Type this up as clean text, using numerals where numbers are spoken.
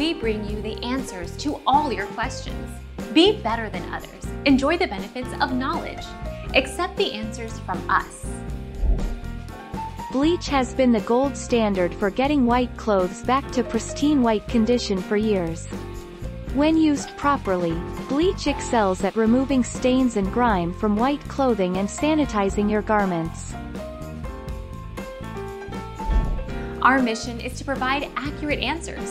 we bring you the answers to all your questions. Be better than others. Enjoy the benefits of knowledge. Accept the answers from us. Bleach has been the gold standard for getting white clothes back to pristine white condition for years. When used properly, bleach excels at removing stains and grime from white clothing and sanitizing your garments. Our mission is to provide accurate answers.